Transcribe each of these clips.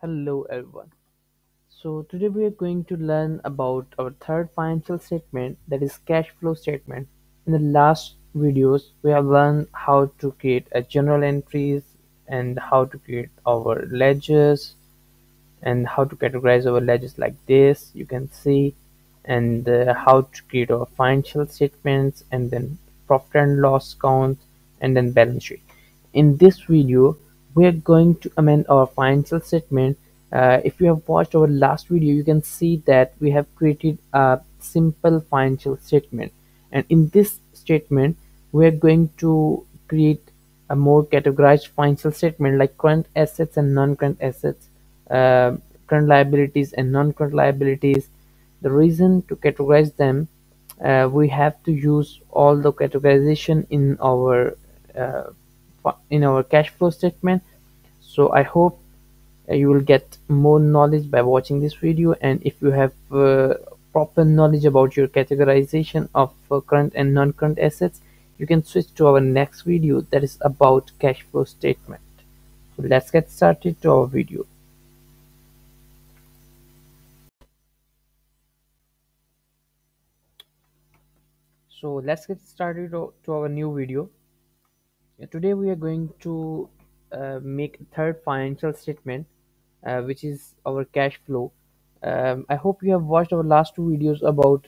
Hello everyone. So today we are going to learn about our third financial statement, that is cash flow statement. In the last videos we have learned how to create a general entries and how to create our ledgers and how to categorize our ledgers like this you can see, and how to create our financial statements and then profit and loss count and then balance sheet. In this video we are going to amend our financial statement. If you have watched our last video, you can see that we have created a simple financial statement, and in this statement we are going to create a more categorized financial statement like current assets and non-current assets, current liabilities and non-current liabilities. The reason to categorize them, we have to use all the categorization in our cash flow statement. So I hope you will get more knowledge by watching this video, and if you have proper knowledge about your categorization of current and non-current assets, you can switch to our next video that is about cash flow statement. So let's get started to our video. So let's get started to our new video. Today we are going to make third financial statement, which is our cash flow. I hope you have watched our last two videos about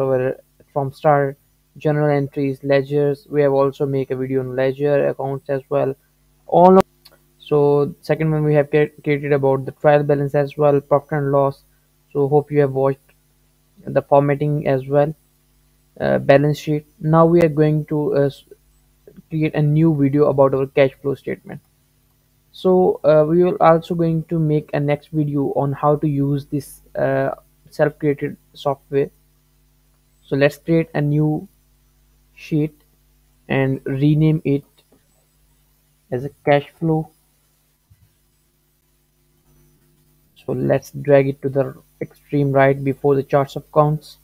our from star, general entries, ledgers. We have also make a video on ledger accounts as well. So second one we have created about the trial balance as well, profit and loss. So hope you have watched the formatting as well, balance sheet. Now we are going to create a new video about our cash flow statement. So we will also going to make a next video on how to use this self-created software. So let's create a new sheet and rename it as a cash flow. So let's drag it to the extreme right before the charts of accounts,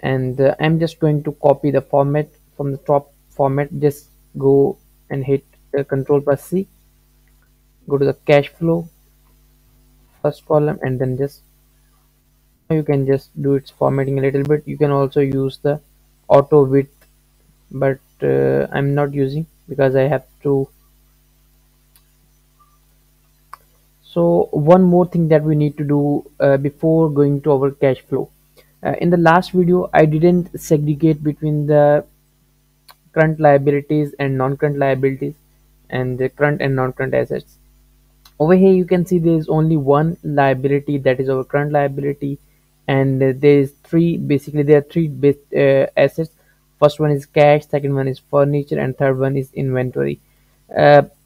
and I'm just going to copy the format from the top format. Just go and hit Ctrl+C, go to the cash flow first column, and then just you can just do its formatting a little bit. You can also use the auto width, but I'm not using because I have to. So one more thing that we need to do before going to our cash flow. In the last video I didn't segregate between the current liabilities and non-current liabilities and the current and non-current assets. Over here you can see there is only one liability, that is our current liability, and there is three assets. First one is cash, second one is furniture, and third one is inventory.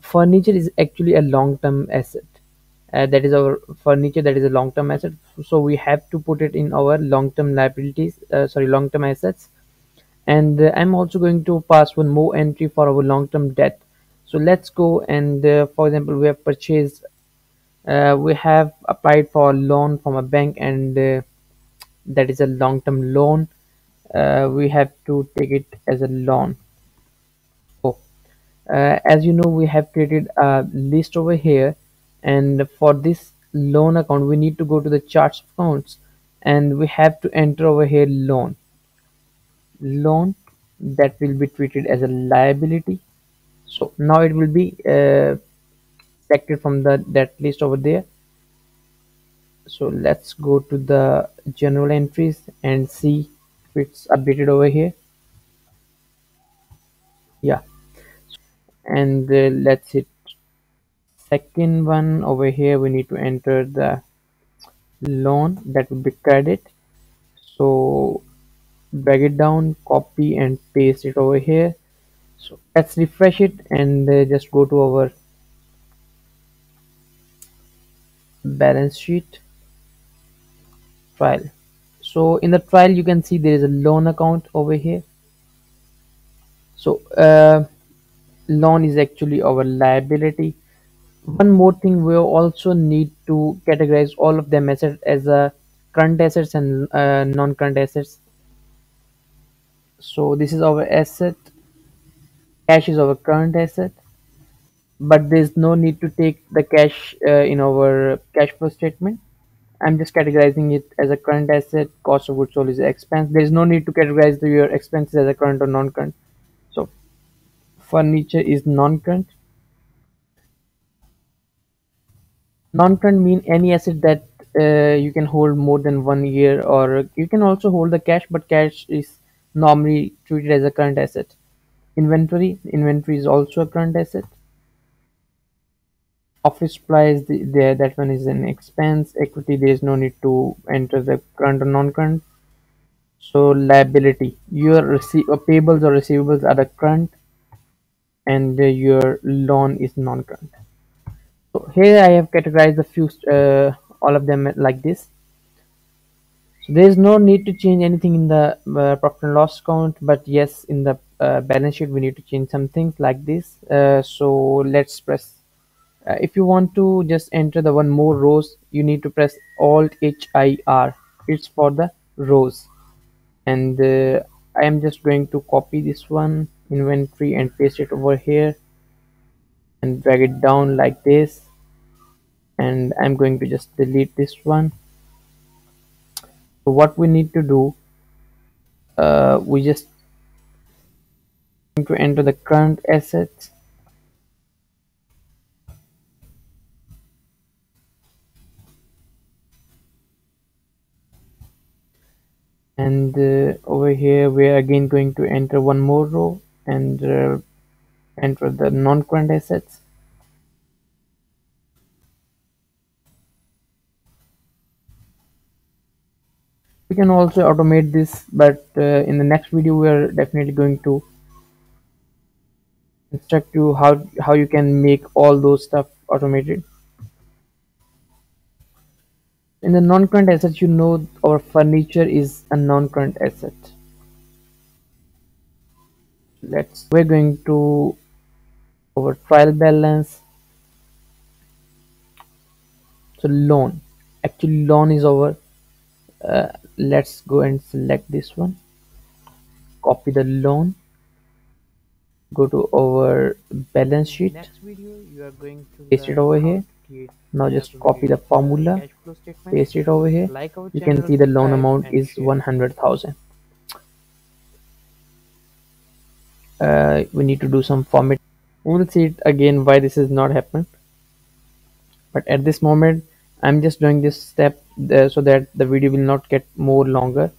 Furniture is actually a long-term asset, that is our furniture, that is a long-term asset, so we have to put it in our long-term liabilities, long-term assets. And I'm also going to pass one more entry for our long-term debt. So let's go and for example we have purchased, we have applied for a loan from a bank, and that is a long-term loan. We have to take it as a loan. So as you know, we have created a list over here, and for this loan account we need to go to the charts of accounts, and we have to enter over here loan that will be treated as a liability. So now it will be selected from that list over there. So let's go to the general entries and see if it's updated over here. Yeah, and let's hit second one over here. We need to enter the loan, that will be credit. So drag it down, copy and paste it over here. So let's refresh it and just go to our balance sheet trial. So in the trial you can see there is a loan account over here. So loan is actually our liability. One more thing, we also need to categorize all of them as a current assets and non-current assets. So this is our asset, cash is our current asset, but there's no need to take the cash in our cash flow statement. I'm just categorizing it as a current asset. Cost of goods sold is expense. There's no need to categorize your expenses as a current or non-current. So furniture is non-current. Non-current mean any asset that you can hold more than 1 year, or you can also hold the cash, but cash is normally treated as a current asset. Inventory is also a current asset. Office supplies, there, that one is an expense. Equity, there is no need to enter the current or non-current. So liability, your payables or receivables are the current, and your loan is non-current. So here I have categorized the few all of them like this. So there is no need to change anything in the profit and loss account, but yes, in the balance sheet we need to change some things like this. So let's press. If you want to just enter the one more rows, you need to press Alt-HIR. It's for the rows, and I am just going to copy this one, inventory, and paste it over here and drag it down like this. And I'm going to just delete this one. So what we need to do, we just need to enter the current assets. And over here we are again going to enter one more row and enter the non-current assets. We can also automate this, but in the next video we are definitely going to instruct you how you can make all those stuff automated. In the non-current assets, you know, our furniture is a non-current asset. We're going to our trial balance. So loan, actually loan is over. Let's go and select this one. Copy the loan. Go to our balance sheet. Next video, you are going to paste it over here. Now just copy the formula, paste it over here. You can see the loan amount is 100,000. We need to do some format. We'll see it again why this is not happened, but at this moment I'm just doing this step so that the video will not get more longer.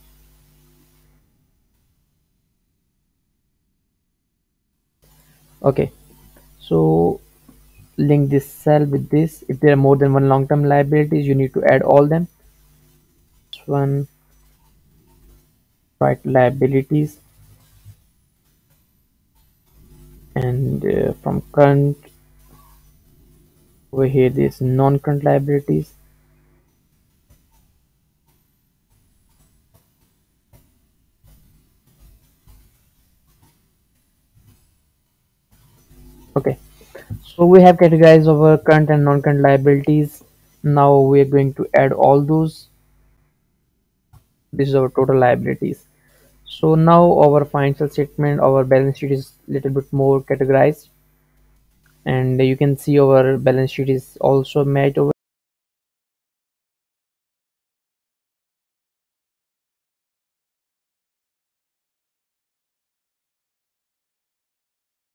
Okay, so link this cell with this. If there are more than one long-term liabilities, you need to add all them. This one, right, liabilities, and from current over here this non-current liabilities. Okay, so we have categorized our current and non-current liabilities. Now we are going to add all those. This is our total liabilities. So now our financial statement, our balance sheet is a little bit more categorized, and you can see our balance sheet is also matched over.